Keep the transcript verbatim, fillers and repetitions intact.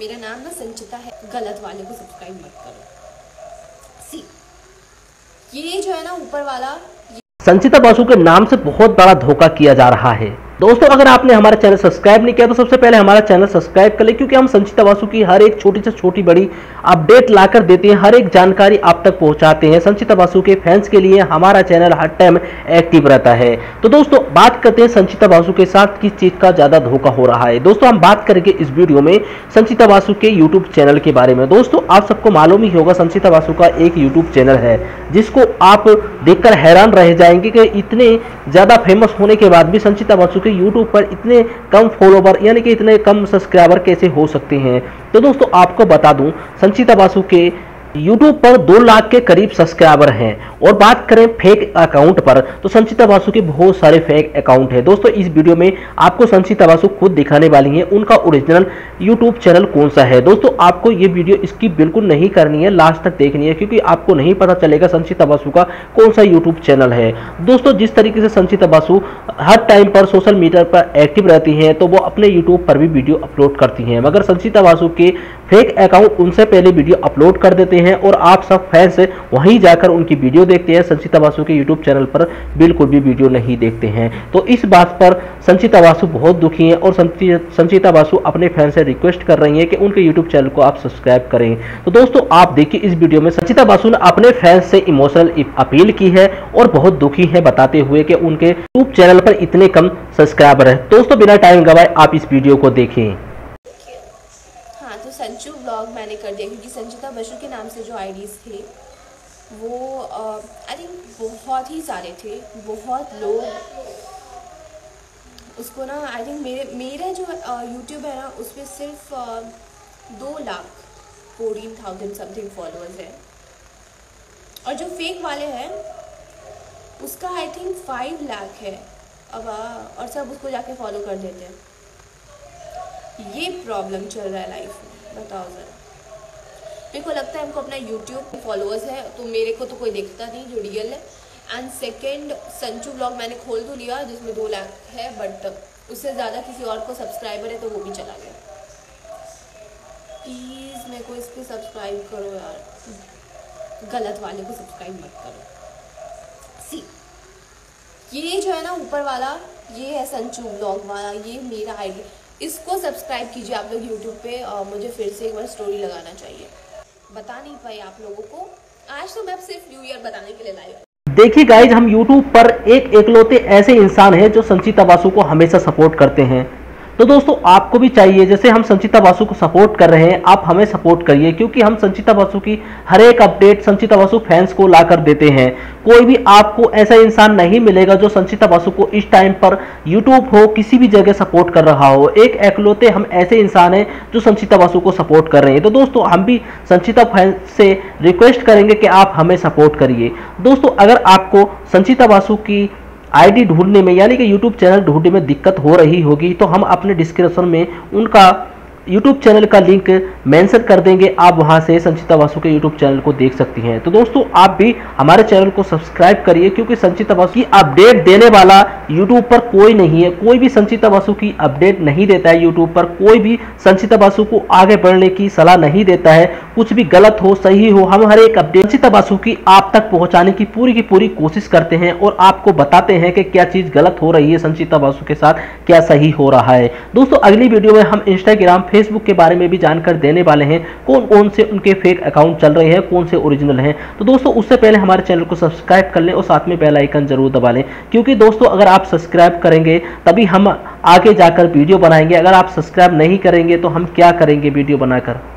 मेरा नाम ना संचिता है, गलत वाले को सब्सक्राइब मत करो। सी ये जो है ना ऊपर वाला, संचिता बासु के नाम से बहुत बड़ा धोखा किया जा रहा है। दोस्तों अगर आपने हमारा चैनल सब्सक्राइब नहीं किया तो सबसे पहले हमारा चैनल सब्सक्राइब कर लें, क्योंकि हम संचिता बासु की हर एक छोटी से छोटी बड़ी अपडेट लाकर देते हैं, हर एक जानकारी आप तक पहुंचाते हैं। संचिता बासु के फैंस के लिए हमारा चैनल हर टाइम एक्टिव रहता है। तो दोस्तों बात करते हैं संचिता बासु के साथ किस चीज़ का ज़्यादा धोखा हो रहा है। दोस्तों हम बात करेंगे इस वीडियो में संचिता बासु के यूट्यूब चैनल के बारे में। दोस्तों आप सबको मालूम ही होगा संचिता बासु का एक यूट्यूब चैनल है, जिसको आप देखकर हैरान रह जाएंगे कि इतने ज़्यादा फेमस होने के बाद भी संचिता बासु के यूट्यूब पर इतने कम फॉलोवर यानी कि इतने कम सब्सक्राइबर कैसे हो सकते हैं। तो दोस्तों आपको बता दूं संचिता बासु के यूट्यूब पर दो लाख के करीब सब्सक्राइबर हैं। और बात करें फेक अकाउंट पर, तो संचिता बासु के बहुत सारे फेक अकाउंट हैं। दोस्तों इस वीडियो में आपको संचिता बासु खुद दिखाने वाली हैं उनका ओरिजिनल यूट्यूब चैनल कौन सा है। दोस्तों आपको ये वीडियो इसकी बिल्कुल नहीं करनी है, लास्ट तक देखनी है, क्योंकि आपको नहीं पता चलेगा संचिता बासु का कौन सा यूट्यूब चैनल है। दोस्तों जिस तरीके से संचिता बासु हर टाइम पर सोशल मीडिया पर एक्टिव रहती हैं, तो वो अपने यूट्यूब पर भी वीडियो अपलोड करती हैं, मगर संचिता बासु के फेक अकाउंट उनसे पहले वीडियो अपलोड कर देते हैं और आप सब फैंस वहीं जाकर उनकी वीडियो देखते हैं। संचिता बासु के यूट्यूब चैनल पर बिल्कुल भी वीडियो नहीं देखते हैं। तो इस बात पर संचिता बासु बहुत दुखी हैं और संचिता बासु अपने फैंस से रिक्वेस्ट कर रही हैं कि उनके यूट्यूब चैनल को आप सब्सक्राइब करें। तो दोस्तों आप देखिए इस वीडियो में संचिता बासु ने अपने फैंस से इमोशनल अपील की है और बहुत दुखी है बताते हुए कि उनके यूट्यूब चैनल पर इतने कम सब्सक्राइबर है। दोस्तों बिना टाइम गवाए आप इस वीडियो को देखें। संचू व्लॉग मैंने कर दिया क्योंकि संचिता बसु के नाम से जो आईडीज़ थे वो आई थिंक बहुत ही सारे थे। बहुत लोग उसको ना आई थिंक मेरे मेरा जो यूट्यूब है ना उसमें सिर्फ आ, दो lakh fourteen thousand something followers हैं, और जो फेक वाले हैं उसका आई थिंक फाइव लाख है अब, और सब उसको जाके फॉलो कर देते हैं। ये प्रॉब्लम चल रहा है लाइफ में, बताओ जरा। मेरे को लगता है हमको अपना यूट्यूब फॉलोअर्स है तो मेरे को तो कोई देखता नहीं जो रियल है। एंड सेकेंड संचू व्लॉग मैंने खोल तो लिया जिसमें दो लाख है, बट उससे ज़्यादा किसी और को सब्सक्राइबर है तो वो भी चला गया। प्लीज़ मेरे को इस पर सब्सक्राइब करो यार, गलत वाले को सब्सक्राइब मत करो। सी ये जो है ना ऊपर वाला, ये है संचू व्लॉग वाला, ये मेरा आईडी, इसको सब्सक्राइब कीजिए आप लोग यूट्यूब पे। और मुझे फिर से एक बार स्टोरी लगाना चाहिए, बता नहीं पाई आप लोगों को आज, तो मैं सिर्फ न्यू ईयर बताने के लिए लाइव। देखिए गाइज हम यूट्यूब पर एक एकलौते ऐसे इंसान हैं जो संचिता बासु को हमेशा सपोर्ट करते हैं। तो दोस्तों आपको भी चाहिए, जैसे हम संचिता बासु को सपोर्ट कर रहे हैं आप हमें सपोर्ट करिए, क्योंकि हम संचिता बासु की हर एक अपडेट संचिता बासु फैंस को लाकर देते हैं। कोई भी आपको ऐसा इंसान नहीं मिलेगा जो संचिता बासु को इस टाइम पर यूट्यूब हो किसी भी जगह सपोर्ट कर रहा हो। एक एकलौते हम ऐसे इंसान हैं जो संचिता बासु को सपोर्ट कर रहे हैं। तो दोस्तों हम भी संचिता फैंस से रिक्वेस्ट करेंगे कि आप हमें सपोर्ट करिए। दोस्तों अगर आपको संचिता बासु की आईडी ढूंढने में यानी कि यूट्यूब चैनल ढूंढने में दिक्कत हो रही होगी, तो हम अपने डिस्क्रिप्शन में उनका यूट्यूब चैनल का लिंक मेंशन कर देंगे, आप वहां से संचिता बासु के यूट्यूब चैनल को देख सकती हैं। तो दोस्तों आप भी हमारे चैनल को सब्सक्राइब करिए, क्योंकि संचिता बासु की अपडेट देने वाला यूट्यूब पर कोई नहीं है। कोई भी संचिता बासु की अपडेट नहीं देता है यूट्यूब पर, कोई भी संचिता बासु को आगे बढ़ने की सलाह नहीं देता है। कुछ भी गलत हो सही हो, हम हर एक अपडेट संचिता बासु की आप तक पहुँचाने की पूरी की पूरी कोशिश करते हैं और आपको बताते हैं कि क्या चीज़ गलत हो रही है संचिता बासु के साथ, क्या सही हो रहा है। दोस्तों अगली वीडियो में हम इंस्टाग्राम फेसबुक के बारे में भी जानकर देने वाले हैं, कौन कौन से उनके फेक अकाउंट चल रहे हैं, कौन से ओरिजिनल हैं। तो दोस्तों उससे पहले हमारे चैनल को सब्सक्राइब कर लें और साथ में बेल आइकन जरूर दबा लें, क्योंकि दोस्तों अगर आप सब्सक्राइब करेंगे तभी हम आगे जाकर वीडियो बनाएंगे। अगर आप सब्सक्राइब नहीं करेंगे तो हम क्या करेंगे वीडियो बनाकर।